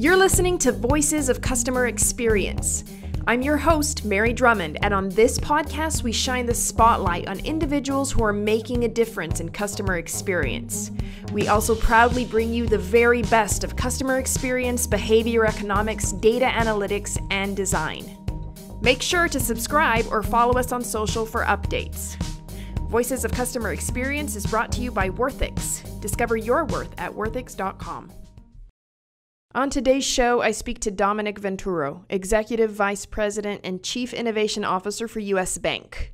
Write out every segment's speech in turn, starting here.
You're listening to Voices of Customer Experience. I'm your host, Mary Drumond, and on this podcast, we shine the spotlight on individuals who are making a difference in customer experience. We also proudly bring you the very best of customer experience, behavior economics, data analytics, and design. Make sure to subscribe or follow us on social for updates. Voices of Customer Experience is brought to you by Worthix. Discover your worth at worthix.com. On today's show, I speak to Dominic Venturo, Executive Vice President and Chief Innovation Officer for U.S. Bank.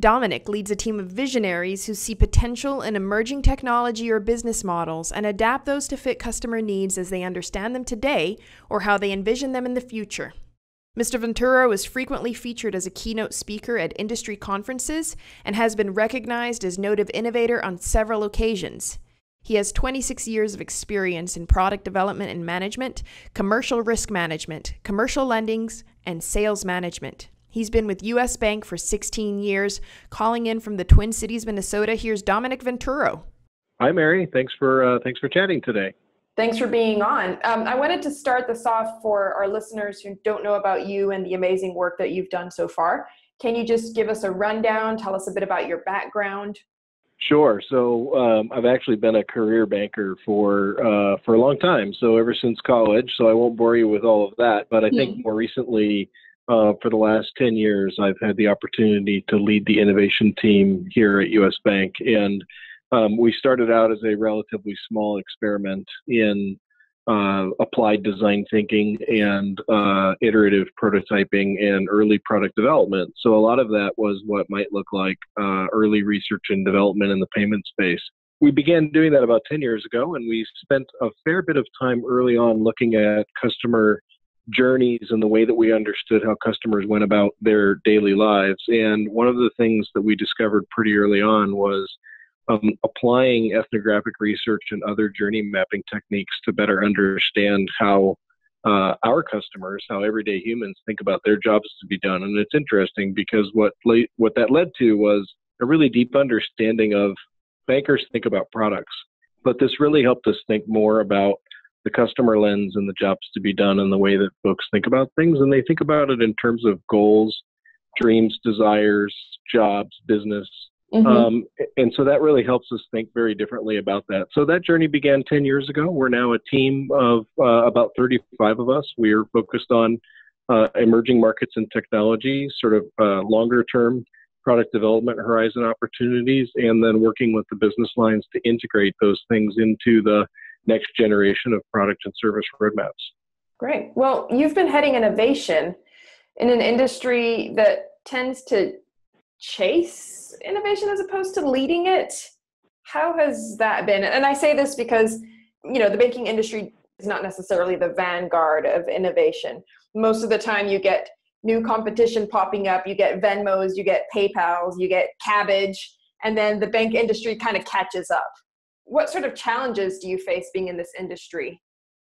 Dominic leads a team of visionaries who see potential in emerging technology or business models and adapt those to fit customer needs as they understand them today or how they envision them in the future. Mr. Venturo is frequently featured as a keynote speaker at industry conferences and has been recognized as noted innovator on several occasions. He has 26 years of experience in product development and management, commercial risk management, commercial lendings, and sales management. He's been with U.S. Bank for 16 years. Calling in from the Twin Cities, Minnesota, here's Dominic Venturo. Hi, Mary. Thanks for chatting today. Thanks for being on. I wanted to start this off for our listeners who don't know about you and the amazing work that you've done so far. Can you just give us a rundown? Tell us a bit about your background. Sure. So I've actually been a career banker for a long time, so ever since college, so I won't bore you with all of that. But I think more recently, for the last 10 years, I've had the opportunity to lead the innovation team here at U.S. Bank. And we started out as a relatively small experiment in applied design thinking and iterative prototyping and early product development. So a lot of that was what might look like early research and development in the payment space. We began doing that about 10 years ago, and we spent a fair bit of time early on looking at customer journeys and the way that we understood how customers went about their daily lives. And one of the things that we discovered pretty early on was applying ethnographic research and other journey mapping techniques to better understand how our customers, how everyday humans think about their jobs to be done. And it's interesting because what that led to was a really deep understanding of bankers think about products, but this really helped us think more about the customer lens and the jobs to be done and the way that folks think about things. And they think about it in terms of goals, dreams, desires, jobs, business. And so that really helps us think very differently about that. So that journey began 10 years ago. We're now a team of about 35 of us. We are focused on emerging markets and technology, sort of longer term product development horizon opportunities, and then working with the business lines to integrate those things into the next generation of product and service roadmaps. Great. Well, you've been heading innovation in an industry that tends to chase innovation as opposed to leading it. How has that been? And I say this because, you know, the banking industry is not necessarily the vanguard of innovation. Most of the time you get new competition popping up, you get Venmos, you get PayPals, you get Cabbage, and then the bank industry kind of catches up. What sort of challenges do you face being in this industry?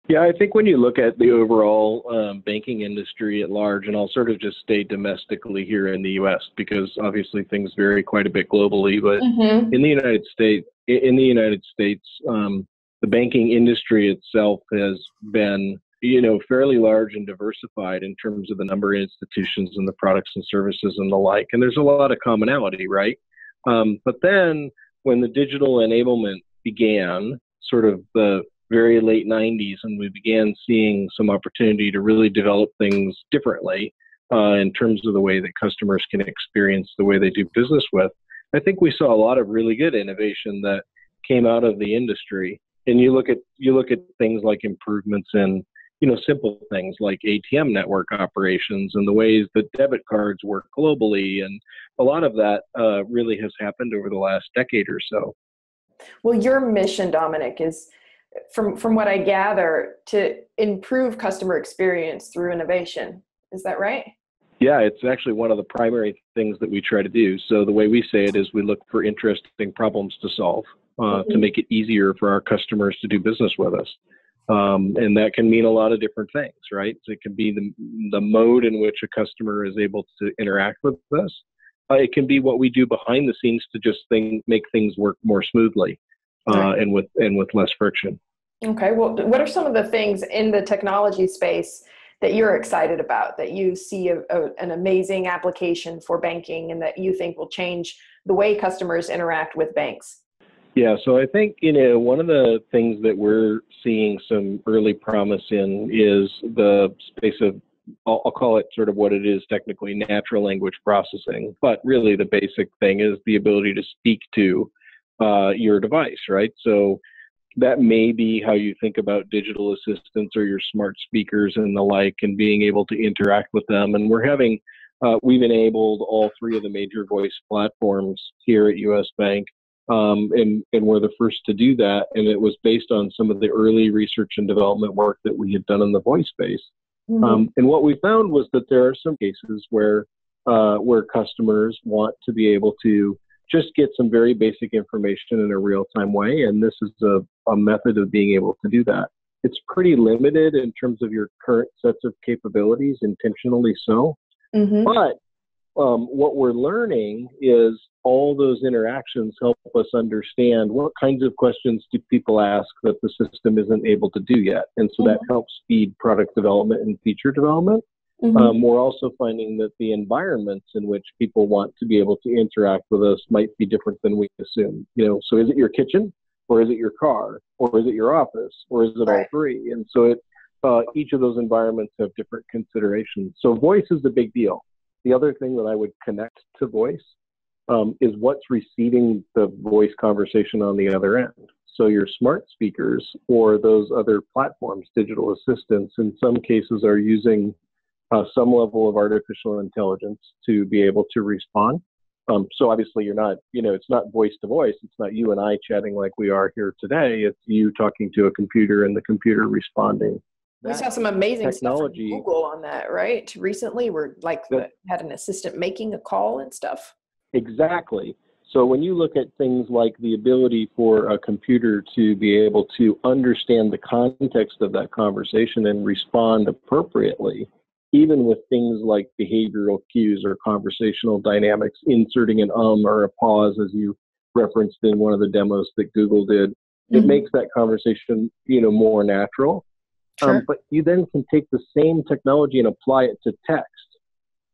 Yeah, I think when you look at the overall banking industry at large, and I'll sort of just stay domestically here in the U.S. because obviously things vary quite a bit globally, but in the United States, the banking industry itself has been, you know, fairly large and diversified in terms of the number of institutions and the products and services and the like. And there's a lot of commonality, right? But then when the digital enablement began, sort of the very late 90s, and we began seeing some opportunity to really develop things differently in terms of the way that customers can experience the way they do business with. I think we saw a lot of really good innovation that came out of the industry. And you look at things like improvements in, you know, simple things like ATM network operations and the ways that debit cards work globally. And a lot of that really has happened over the last decade or so. Well, your mission, Dominic, is from what I gather, to improve customer experience through innovation. Is that right? Yeah, it's actually one of the primary things that we try to do. So the way we say it is we look for interesting problems to solve to make it easier for our customers to do business with us. And that can mean a lot of different things, right? So it can be the mode in which a customer is able to interact with us. It can be what we do behind the scenes to just make things work more smoothly. And with less friction. Okay. Well, what are some of the things in the technology space that you're excited about, that you see an amazing application for banking and that you think will change the way customers interact with banks? Yeah, so I think, you know, one of the things that we're seeing some early promise in is the space of, I'll call it sort of what it is technically, natural language processing. But really the basic thing is the ability to speak to your device, right? So that may be how you think about digital assistants or your smart speakers and the like, and being able to interact with them. And we're having, we've enabled all three of the major voice platforms here at U.S. Bank, and we're the first to do that. And it was based on some of the early research and development work that we had done in the voice space. Mm-hmm. And what we found was that there are some cases where customers want to be able to just get some very basic information in a real-time way, and this is a method of being able to do that. It's pretty limited in terms of your current sets of capabilities, intentionally so. Mm-hmm. But what we're learning is all those interactions help us understand what kinds of questions do people ask that the system isn't able to do yet, and so mm-hmm. that helps speed product development and feature development. Mm-hmm. We're also finding that the environments in which people want to be able to interact with us might be different than we assume. You know, so is it your kitchen, or is it your car, or is it your office, or is it all three? And so each of those environments have different considerations. So voice is the big deal. The other thing that I would connect to voice is what's receiving the voice conversation on the other end. So your smart speakers or those other platforms, digital assistants, in some cases are using some level of artificial intelligence to be able to respond. So obviously you're not, you know, it's not voice to voice. It's not you and I chatting like we are here today. It's you talking to a computer and the computer responding. We saw some amazing technology stuff from Google on that, right? Recently, we're like had an assistant making a call and stuff. Exactly. So when you look at things like the ability for a computer to be able to understand the context of that conversation and respond appropriately, even with things like behavioral cues or conversational dynamics, inserting an or a pause, as you referenced in one of the demos that Google did, mm-hmm. it makes that conversation, you know, more natural. Sure. But you then can take the same technology and apply it to text.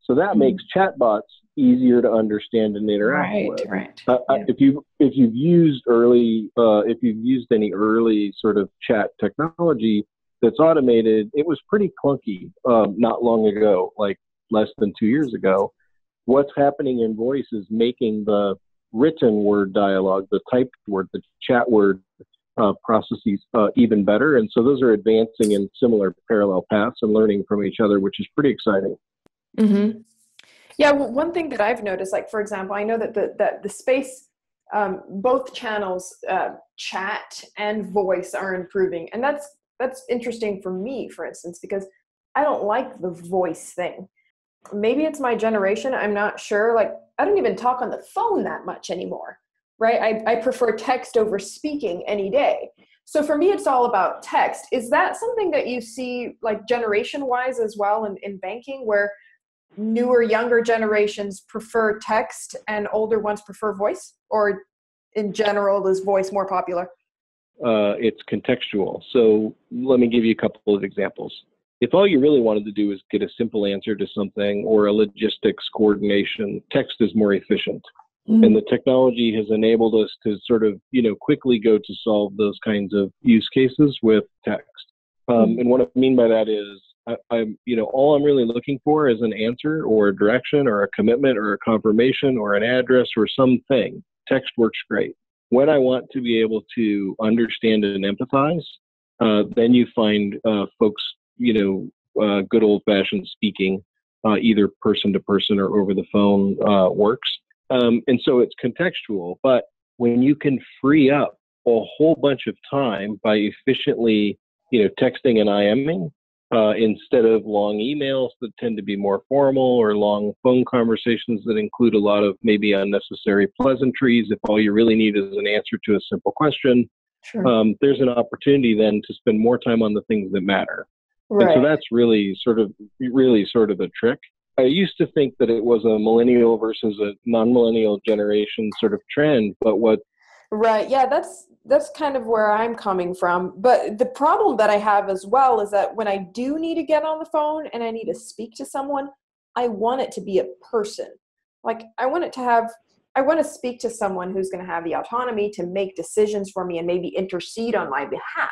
So that mm-hmm. makes chatbots easier to understand and interact with. Right. If you've used any early sort of chat technology that's automated, it was pretty clunky not long ago, like less than 2 years ago. What's happening in voice is making the written word dialogue, the typed word, the chat word processes even better. And so those are advancing in similar parallel paths and learning from each other, which is pretty exciting. Mm-hmm. Yeah, well, one thing that I've noticed, like, for example, I know that the space, both channels, chat and voice, are improving. And that's interesting for me, for instance, because I don't like the voice thing. Maybe it's my generation, I'm not sure. Like, I don't even talk on the phone that much anymore, right? I prefer text over speaking any day. So for me, it's all about text. Is that something that you see, like, generation-wise as well in banking, where newer, younger generations prefer text and older ones prefer voice? Or in general, is voice more popular? It's contextual. So let me give you a couple of examples. If all you really wanted to do is get a simple answer to something or a logistics coordination, text is more efficient. Mm-hmm. And the technology has enabled us to sort of, you know, quickly go to solve those kinds of use cases with text. Mm-hmm. And what I mean by that is, I'm, you know, all I'm really looking for is an answer or a direction or a commitment or a confirmation or an address or something. Text works great. When I want to be able to understand and empathize, then you find folks, you know, good old-fashioned speaking, either person-to-person or over the phone works. And so it's contextual. But when you can free up a whole bunch of time by efficiently, you know, texting and IMing instead of long emails that tend to be more formal or long phone conversations that include a lot of maybe unnecessary pleasantries, if all you really need is an answer to a simple question, sure. There's an opportunity then to spend more time on the things that matter. Right. And so that's really sort of a trick. I used to think that it was a millennial versus a non-millennial generation sort of trend, but what Right. Yeah, that's kind of where I'm coming from. But the problem that I have as well is that when I do need to get on the phone and I need to speak to someone, I want it to be a person. Like I want to speak to someone who's going to have the autonomy to make decisions for me and maybe intercede on my behalf,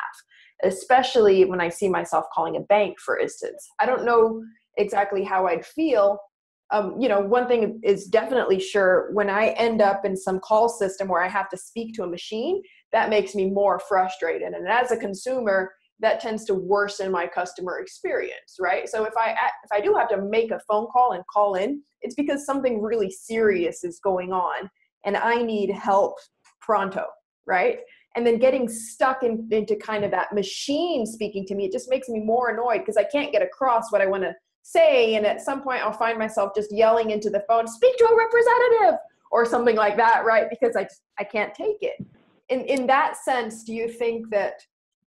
especially when I see myself calling a bank, for instance. I don't know exactly how I'd feel. You know, one thing is definitely sure, when I end up in some call system where I have to speak to a machine, that makes me more frustrated. And as a consumer, that tends to worsen my customer experience, right? So if I do have to make a phone call and call in, it's because something really serious is going on and I need help pronto, right? And then getting stuck into kind of that machine speaking to me, it just makes me more annoyed because I can't get across what I want to say, and at some point I'll find myself just yelling into the phone, speak to a representative or something like that, right? Because I can't take it. In that sense, do you think that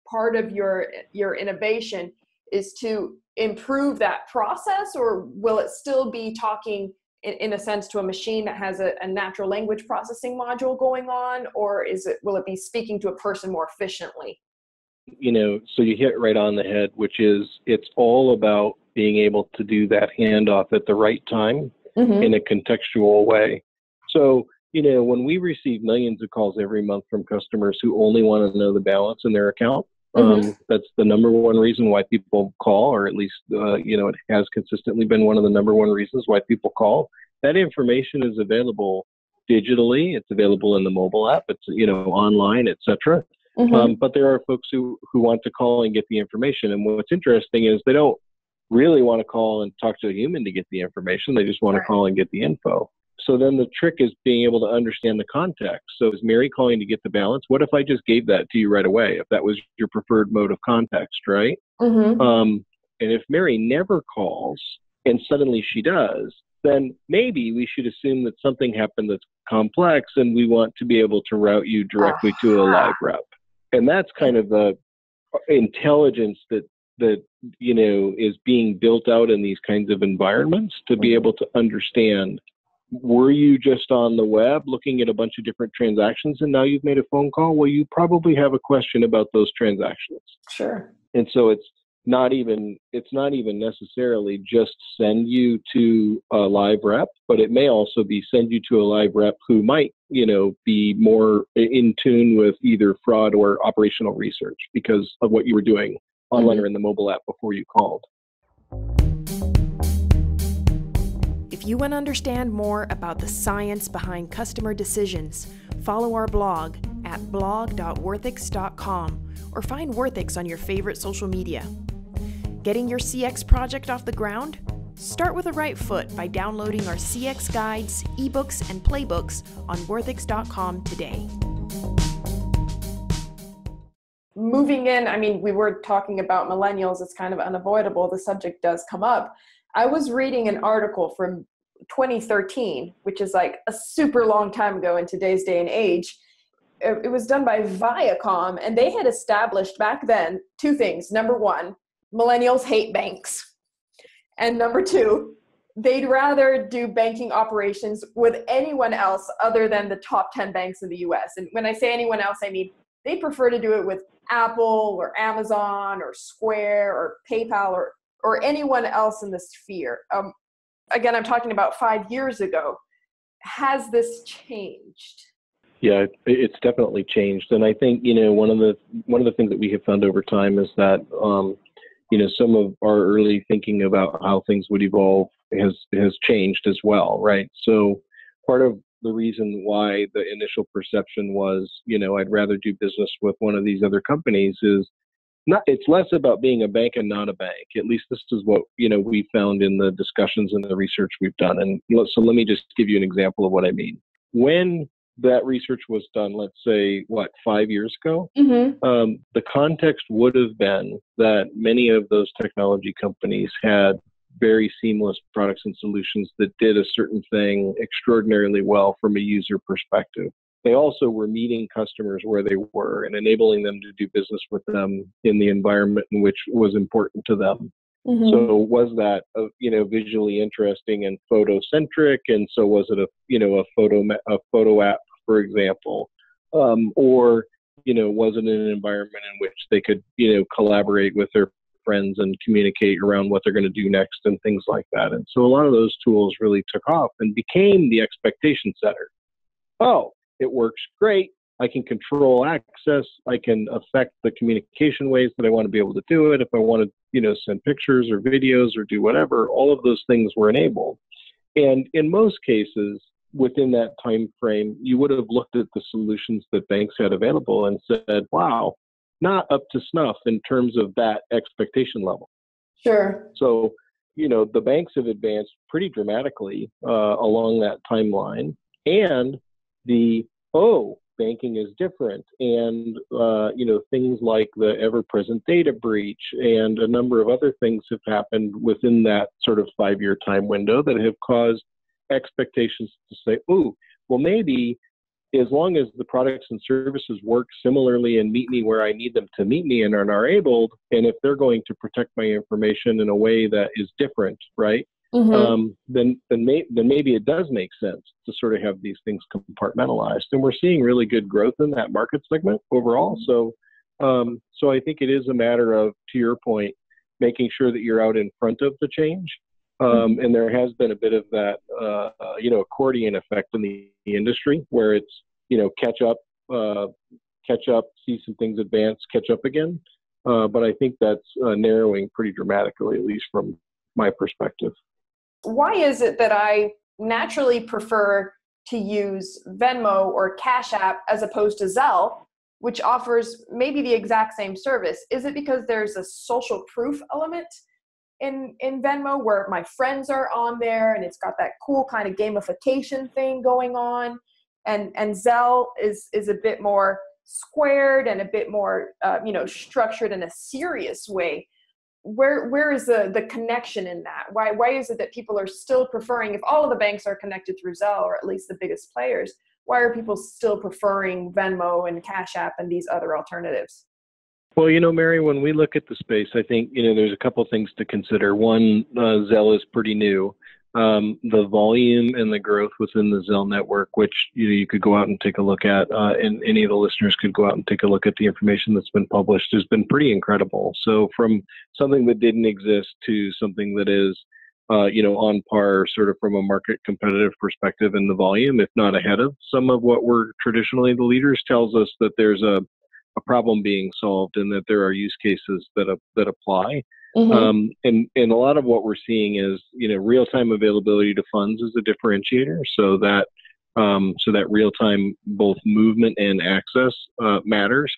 part of your innovation is to improve that process, or will it still be talking in a sense to a machine that has a natural language processing module going on, or will it be speaking to a person more efficiently? You know, so you hit right on the head, which is it's all about being able to do that handoff at the right time in a contextual way. So, you know, when we receive millions of calls every month from customers who only want to know the balance in their account, that's the number one reason why people call, or at least, you know, it has consistently been one of the number one reasons why people call. That information is available digitally. It's available in the mobile app. It's, you know, online, etc. But there are folks who want to call and get the information. And what's interesting is they don't really want to call and talk to a human to get the information. They just want to call and get the info. So then the trick is being able to understand the context. So is Mary calling to get the balance? What if I just gave that to you right away, if that was your preferred mode of context, right? And if Mary never calls and suddenly she does, then maybe we should assume that something happened that's complex and we want to be able to route you directly to a live rep. And that's kind of the intelligence that you know is being built out in these kinds of environments to be able to understand, were you just on the web looking at a bunch of different transactions and now you've made a phone call? Well, you probably have a question about those transactions. Sure. And so it's not even necessarily just send you to a live rep, but it may also be send you to a live rep who might, you know, be more in tune with either fraud or operational research because of what you were doing online or in the mobile app before you called. If you want to understand more about the science behind customer decisions, follow our blog at blog.worthix.com or find Worthix on your favorite social media. Getting your CX project off the ground? Start with the right foot by downloading our CX guides, ebooks, and playbooks on Worthix.com today. Moving in, I mean, we were talking about millennials. It's kind of unavoidable. The subject does come up. I was reading an article from 2013, which is like a super long time ago in today's day and age. It was done by Viacom, and they had established back then two things. Number one, millennials hate banks. And number two, they'd rather do banking operations with anyone else other than the top 10 banks in the US. And when I say anyone else, I mean, they prefer to do it with Apple or Amazon or Square or PayPal or anyone else in the sphere. Again, I'm talking about 5 years ago. Has this changed? Yeah, it's definitely changed. And I think, you know, one of the things that we have found over time is that, you know, some of our early thinking about how things would evolve has changed as well, right? So part of the reason why the initial perception was, you know, I'd rather do business with one of these other companies is not, it's less about being a bank and not a bank. At least this is what, you know, we found in the discussions and the research we've done. And so let me just give you an example of what I mean. When that research was done, let's say, 5 years ago, the context would have been that many of those technology companies had very seamless products and solutions that did a certain thing extraordinarily well from a user perspective. They also were meeting customers where they were and enabling them to do business with them in the environment in which was important to them. So was that, you know, visually interesting and photocentric? And so was it a photo app, for example? or, you know, wasn't in an environment in which they could, you know, collaborate with their friends and communicate around what they're going to do next and things like that. And so a lot of those tools really took off and became the expectation setter. Oh, it works great. I can control access. I can affect the communication ways that I want to be able to do it. If I want to, you know, send pictures or videos or do whatever, all of those things were enabled. And in most cases, within that time frame, you would have looked at the solutions that banks had available and said, wow, not up to snuff in terms of that expectation level. Sure. So, you know, the banks have advanced pretty dramatically along that timeline. And the, oh, banking is different. And, you know, things like the ever-present data breach and a number of other things have happened within that sort of 5-year time window that have caused expectations to say, oh, well, maybe as long as the products and services work similarly and meet me where I need them to meet me and are enabled, and if they're going to protect my information in a way that is different, right, mm-hmm. then maybe it does make sense to sort of have these things compartmentalized. And we're seeing really good growth in that market segment overall. So, so I think it is a matter of, to your point, making sure that you're out in front of the change. And there has been a bit of that, you know, accordion effect in the industry where it's, you know, catch up, see some things advance, catch up again. But I think that's narrowing pretty dramatically, at least from my perspective. Why is it that I naturally prefer to use Venmo or Cash App as opposed to Zelle, which offers maybe the exact same service? Is it because there's a social proof element in Venmo where my friends are on there and it's got that cool kind of gamification thing going on, and Zelle is a bit more squared and a bit more you know, structured in a serious way? Where is the connection in that? Why is it that people are still preferring, if all of the banks are connected through Zelle, or at least the biggest players, why are people still preferring Venmo and Cash App and these other alternatives? Well, you know, Mary, when we look at the space, I think, you know, there's a couple things to consider. One, Zelle is pretty new. The volume and the growth within the Zelle network, which, you know, you could go out and take a look at, and any of the listeners could go out and take a look at the information that's been published, has been pretty incredible. So from something that didn't exist to something that is, you know, on par sort of from a market competitive perspective in the volume, if not ahead of some of what were traditionally the leaders, tells us that there's a problem being solved and that there are use cases that apply. Mm-hmm. And a lot of what we're seeing is, you know, real-time availability to funds is a differentiator. So that so that real-time both movement and access matters.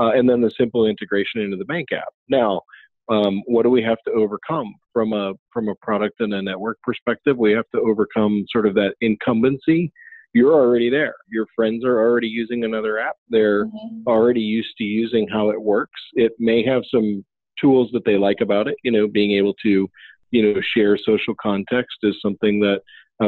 And then the simple integration into the bank app. Now, what do we have to overcome from a product and a network perspective? We have to overcome sort of that incumbency. You're already there. Your friends are already using another app. They're mm-hmm. already used to using how it works. It may have some tools that they like about it. You know, being able to, you know, share social context is something that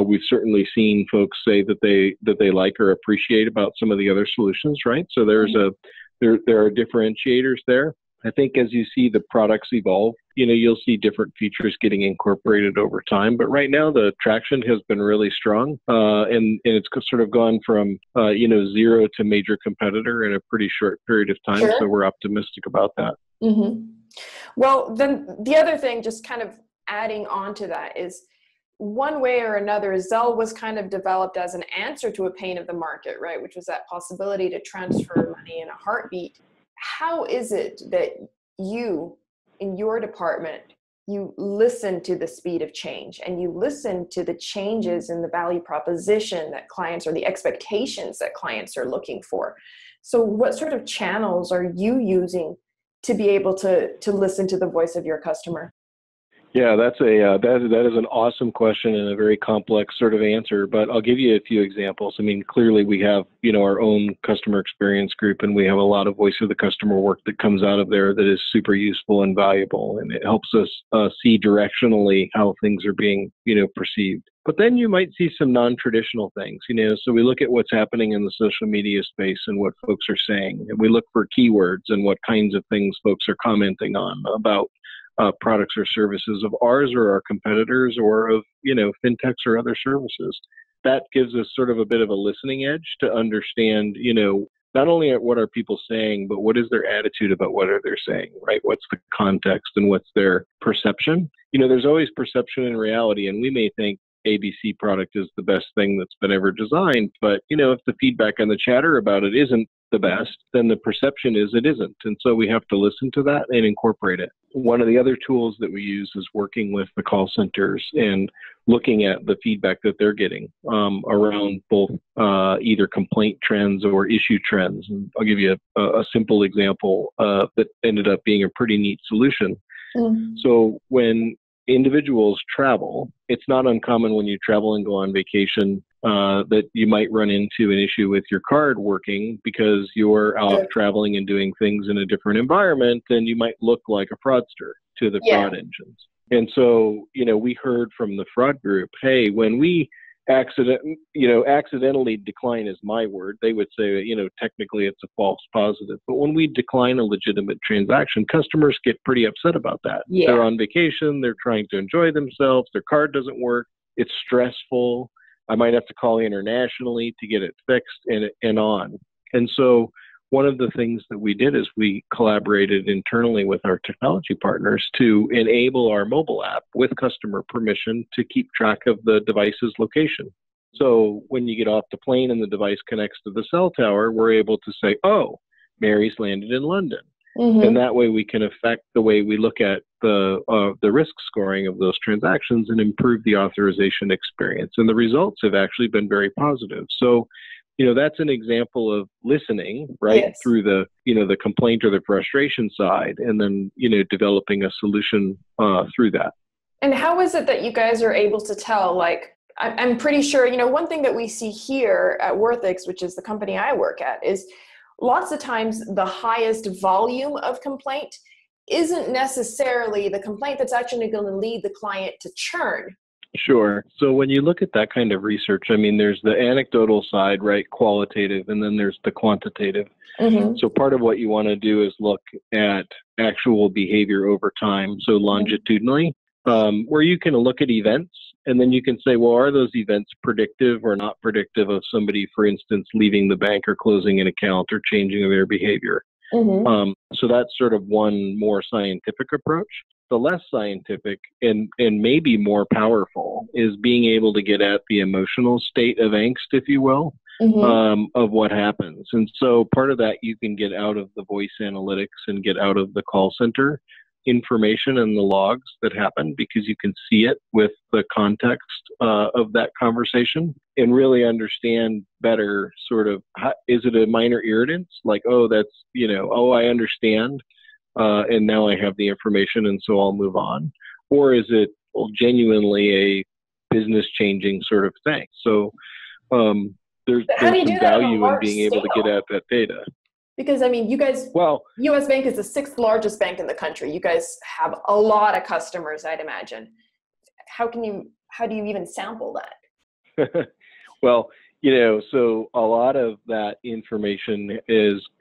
we've certainly seen folks say that they like or appreciate about some of the other solutions, right? So there's mm-hmm. there are differentiators there. I think as you see the products evolve, you know, you'll see different features getting incorporated over time. But right now, the traction has been really strong, and it's sort of gone from, you know, zero to major competitor in a pretty short period of time. Sure. So we're optimistic about that. Mm-hmm. Well, then the other thing, just kind of adding on to that, is one way or another, Zelle was kind of developed as an answer to a pain of the market, right? Which was that possibility to transfer money in a heartbeat. How is it that you, in your department, you listen to the speed of change and you listen to the changes in the value proposition that clients, or the expectations that clients are looking for? So what sort of channels are you using to be able to listen to the voice of your customer? Yeah, that's that is an awesome question and a very complex sort of answer, but I'll give you a few examples. I mean, clearly we have, you know, our own customer experience group, and we have a lot of voice of the customer work that comes out of there that is super useful and valuable, and it helps us see directionally how things are being, you know, perceived. But then you might see some non-traditional things, you know, so we look at what's happening in the social media space and what folks are saying, and we look for keywords and what kinds of things folks are commenting on about products or services of ours or our competitors or of, you know, fintechs or other services. That gives us sort of a bit of a listening edge to understand, you know, not only at what are people saying, but what is their attitude about what are they saying, right? What's the context and what's their perception? You know, there's always perception and reality, and we may think ABC product is the best thing that's been ever designed, but, you know, if the feedback and the chatter about it isn't the best, then the perception is it isn't. And so we have to listen to that and incorporate it. One of the other tools that we use is working with the call centers and looking at the feedback that they're getting around both either complaint trends or issue trends. And I'll give you a simple example that ended up being a pretty neat solution. So when individuals travel, it's not uncommon when you travel and go on vacation that you might run into an issue with your card working because you're out traveling and doing things in a different environment, and you might look like a fraudster to the fraud engines. And so, you know, we heard from the fraud group, hey, when we accidentally decline is my word. They would say, you know, technically it's a false positive. But when we decline a legitimate transaction, customers get pretty upset about that. Yeah. They're on vacation. They're trying to enjoy themselves. Their card doesn't work. It's stressful. I might have to call internationally to get it fixed and on. And so one of the things that we did is we collaborated internally with our technology partners to enable our mobile app with customer permission to keep track of the device's location. So when you get off the plane and the device connects to the cell tower, we're able to say, oh, Mary's landed in London. And that way we can affect the way we look at the risk scoring of those transactions and improve the authorization experience. And the results have actually been very positive. So, you know, that's an example of listening, right, through the, you know, the complaint or the frustration side, and then, you know, developing a solution through that. And how is it that you guys are able to tell, like, I'm pretty sure, you know, one thing that we see here at Worthix, which is the company I work at, is lots of times the highest volume of complaint isn't necessarily the complaint that's actually going to lead the client to churn. Sure. So when you look at that kind of research, I mean, there's the anecdotal side, right, qualitative, and then there's the quantitative. So part of what you want to do is look at actual behavior over time, so longitudinally, where you can look at events, and then you can say, well, are those events predictive or not predictive of somebody, for instance, leaving the bank or closing an account or changing their behavior? So that's sort of one more scientific approach. The less scientific and maybe more powerful is being able to get at the emotional state of angst, if you will, of what happens. And so part of that you can get out of the voice analytics and get out of the call center information and the logs that happen, because you can see it with the context of that conversation and really understand better sort of, how, is it a minor irritant? Like, oh, that's, you know, oh, I understand. And now I have the information, and so I'll move on? Or is it genuinely a business-changing sort of thing? So there's some value in being able to get at that data. Because, I mean, you guys, well, U.S. Bank is the 6th largest bank in the country. You guys have a lot of customers, I'd imagine. How do you even sample that? Well, you know, so a lot of that information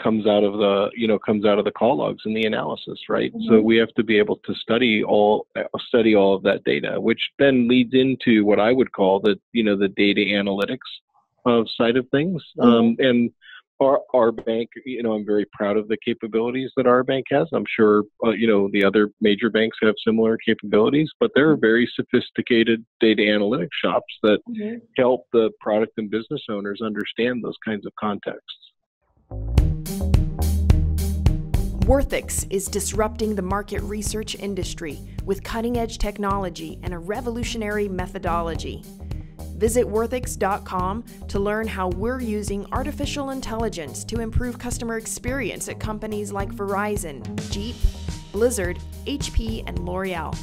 comes out of the call logs and the analysis, right? So we have to be able to study all of that data, which then leads into what I would call the data analytics side of things. And our bank, you know, I'm very proud of the capabilities that our bank has. I'm sure the other major banks have similar capabilities, but there are very sophisticated data analytics shops that help the product and business owners understand those kinds of contexts. Worthix is disrupting the market research industry with cutting-edge technology and a revolutionary methodology. Visit Worthix.com to learn how we're using artificial intelligence to improve customer experience at companies like Verizon, Jeep, Blizzard, HP, and L'Oreal.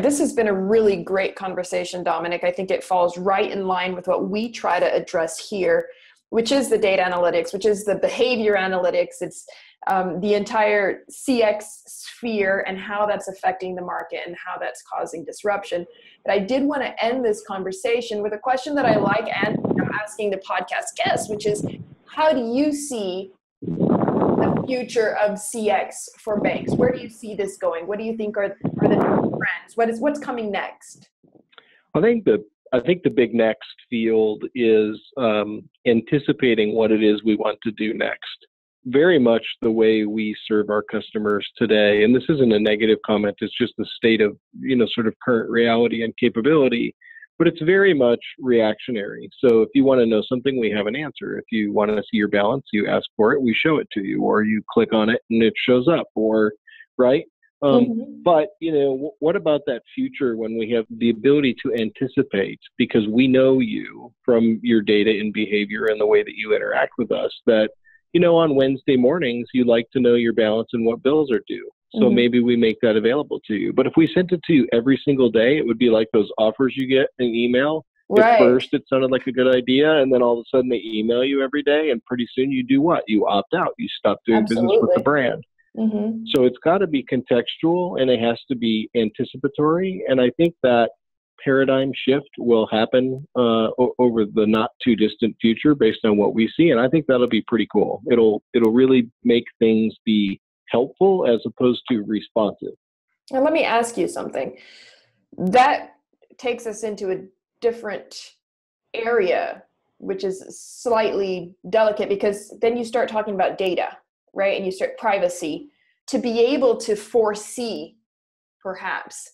This has been a really great conversation, Dominic. I think it falls right in line with what we try to address here, which is the data analytics, which is the behavior analytics. It's the entire CX sphere and how that's affecting the market and how that's causing disruption. But I did want to end this conversation with a question that I like asking the podcast guests, which is, how do you see the future of CX for banks? Where do you see this going? What do you think are the trends? What's coming next? I think the I think the big next field is anticipating what it is we want to do next. Very much the way we serve our customers today, and this isn't a negative comment, it's just the state of, you know, sort of current reality and capability, but it's very much reactionary. So if you want to know something, we have an answer. If you want to see your balance, you ask for it, we show it to you, or you click on it and it shows up, or right? But, you know, what about that future when we have the ability to anticipate, because we know you from your data and behavior and the way that you interact with us, that, you know, on Wednesday mornings, you like to know your balance and what bills are due. So maybe we make that available to you. But if we sent it to you every single day, it would be like those offers you get in email. Right. At first, it sounded like a good idea, and then all of a sudden they email you every day, and pretty soon you do what? You opt out. You stop doing business with the brand. So it's got to be contextual, and it has to be anticipatory. And I think that paradigm shift will happen over the not too distant future based on what we see. And I think that'll be pretty cool. It'll really make things be helpful as opposed to responsive. And let me ask you something. That takes us into a different area, which is slightly delicate, because then you start talking about data, right? And you start privacy, to be able to foresee perhaps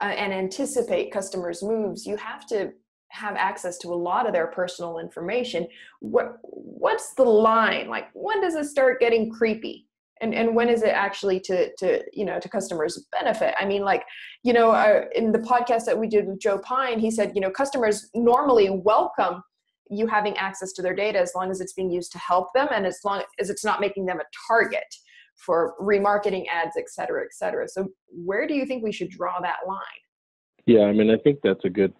and anticipate customers' moves. You have to have access to a lot of their personal information. What's the line? Like, when does it start getting creepy? And when is it actually to customers' benefit? I mean, like, you know, in the podcast that we did with Joe Pine, he said, you know, customers normally welcome you having access to their data as long as it's being used to help them, and as long as it's not making them a target for remarketing ads, et cetera, et cetera. So where do you think we should draw that line? Yeah, I mean, I think that's a good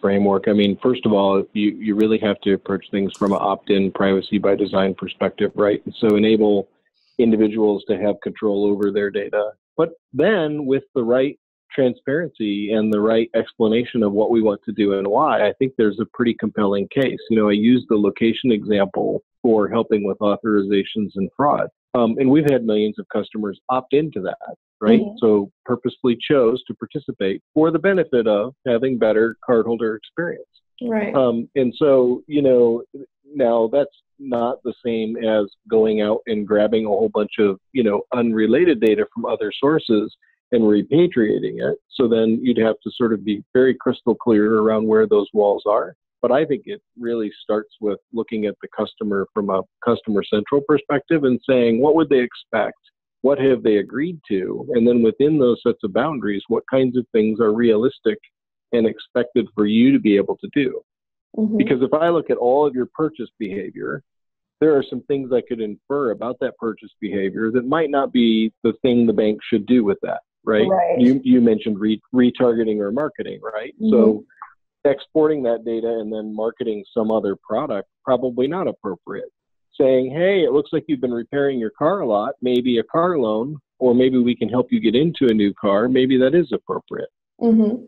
framework. I mean, first of all, you really have to approach things from an opt-in privacy by design perspective, right? So enable individuals to have control over their data, but then with the right transparency and the right explanation of what we want to do and why, I think there's a pretty compelling case. You know, I used the location example for helping with authorizations and fraud. And we've had millions of customers opt into that, right? So purposely chose to participate for the benefit of having better cardholder experience. Right. And so, you know, now that's not the same as going out and grabbing a whole bunch of, you know, unrelated data from other sources and repatriating it. So then you'd have to sort of be very crystal clear around where those walls are. But I think it really starts with looking at the customer from a customer central perspective and saying, what would they expect? What have they agreed to? And then within those sets of boundaries, what kinds of things are realistic and expected for you to be able to do? Because if I look at all of your purchase behavior, there are some things I could infer about that purchase behavior that might not be the thing the bank should do with that, right? You mentioned retargeting or marketing, right? So exporting that data and then marketing some other product, probably not appropriate. Saying, hey, it looks like you've been repairing your car a lot, maybe a car loan, or maybe we can help you get into a new car. Maybe that is appropriate.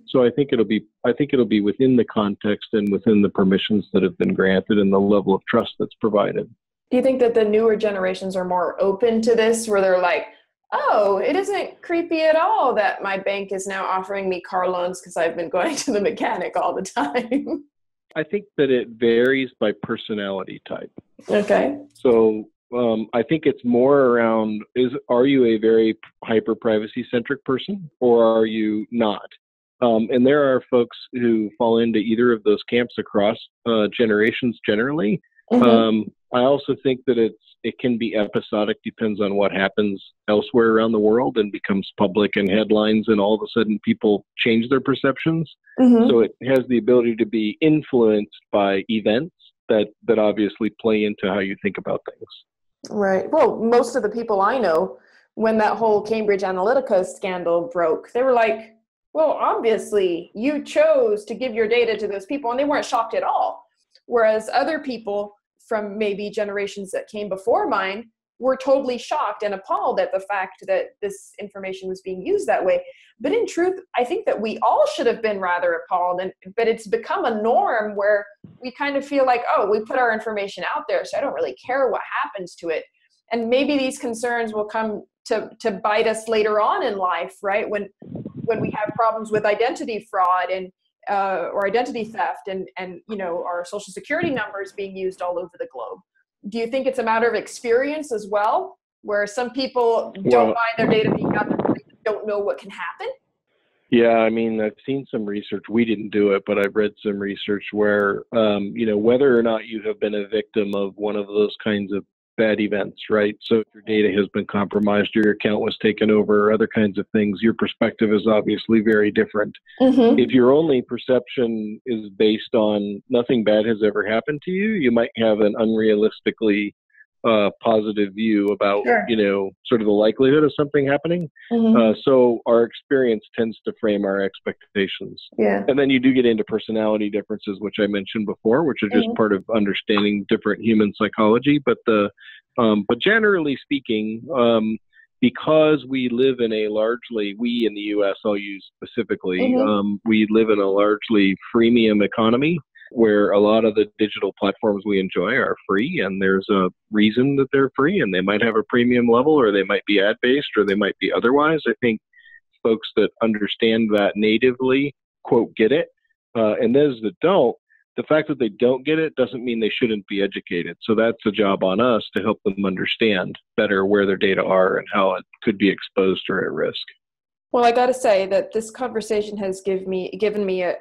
So I think it'll be within the context and within the permissions that have been granted and the level of trust that's provided. Do you think that the newer generations are more open to this, where they're like, oh, it isn't creepy at all that my bank is now offering me car loans because I've been going to the mechanic all the time? I think that it varies by personality type. Okay. So I think it's more around, are you a very hyper privacy centric person or are you not? And there are folks who fall into either of those camps across generations generally. I also think that it can be episodic, depends on what happens elsewhere around the world and becomes public in headlines, and all of a sudden people change their perceptions. So it has the ability to be influenced by events that obviously play into how you think about things. Right. Well, most of the people I know, when that whole Cambridge Analytica scandal broke, they were like, well, obviously you chose to give your data to those people, and they weren't shocked at all. Whereas other people from maybe generations that came before mine were totally shocked and appalled at the fact that this information was being used that way. But in truth, I think that we all should have been rather appalled, but it's become a norm where we kind of feel like, oh, we put our information out there, so I don't really care what happens to it. And maybe these concerns will come to bite us later on in life, right? When we have problems with identity fraud and or identity theft and you know, our social security numbers being used all over the globe. Do you think it's a matter of experience as well, where some people don't buy their data being out there because they don't know what can happen? Yeah, I mean, I've seen some research. We didn't do it, but I've read some research where, you know, whether or not you have been a victim of one of those kinds of bad events, right? So if your data has been compromised or your account was taken over or other kinds of things, your perspective is obviously very different. Mm-hmm. If your only perception is based on nothing bad has ever happened to you, you might have an unrealistically positive view about, sure, you know, sort of the likelihood of something happening. Mm-hmm. So our experience tends to frame our expectations. Yeah. And then you do get into personality differences, which I mentioned before, which are just mm-hmm. part of understanding different human psychology. But the, but generally speaking, because we live in a largely, we in the U.S., I'll use specifically, mm-hmm. We live in a largely freemium economy, where a lot of the digital platforms we enjoy are free, and there's a reason that they're free, and they might have a premium level, or they might be ad-based, or they might be otherwise. I think folks that understand that natively, quote, get it, and those that don't, the fact that they don't get it doesn't mean they shouldn't be educated. So that's a job on us to help them understand better where their data are and how it could be exposed or at risk. Well, I got to say that this conversation has given me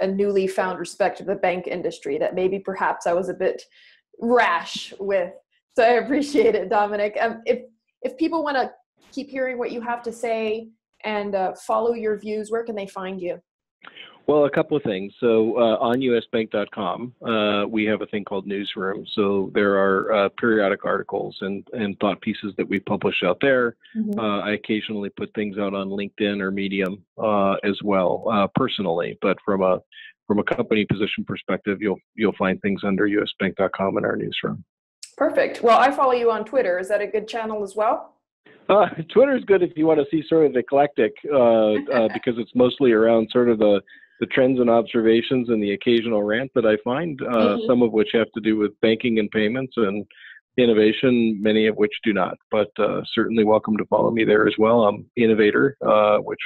a newly found respect of the bank industry that maybe perhaps I was a bit rash with. So I appreciate it, Dominic. If people want to keep hearing what you have to say and follow your views, where can they find you? Well, a couple of things. So on usbank.com, we have a thing called Newsroom. So there are periodic articles and thought pieces that we publish out there. Mm-hmm. I occasionally put things out on LinkedIn or Medium as well, personally. But from a company position perspective, you'll find things under usbank.com in our newsroom. Perfect. Well, I follow you on Twitter. Is that a good channel as well? Twitter is good if you want to see sort of the eclectic, because it's mostly around sort of the trends and observations and the occasional rant that I find, mm-hmm. some of which have to do with banking and payments and innovation, many of which do not, but certainly welcome to follow me there as well. I'm Innovator, which,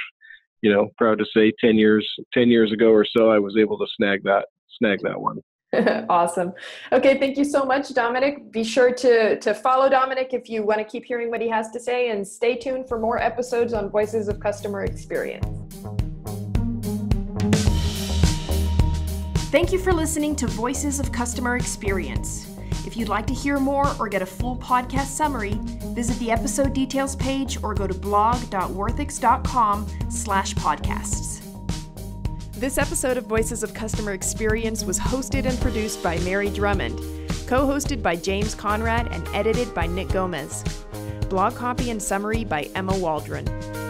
you know, proud to say 10 years ago or so, I was able to snag that one. Awesome. Okay. Thank you so much, Dominic. Be sure to follow Dominic if you want to keep hearing what he has to say, and stay tuned for more episodes on Voices of Customer Experience. Thank you for listening to Voices of Customer Experience. If you'd like to hear more or get a full podcast summary, visit the episode details page or go to blog.worthix.com/podcasts. This episode of Voices of Customer Experience was hosted and produced by Mary Drumond, co-hosted by James Conrad, and edited by Nick Gomez. Blog copy and summary by Emma Waldron.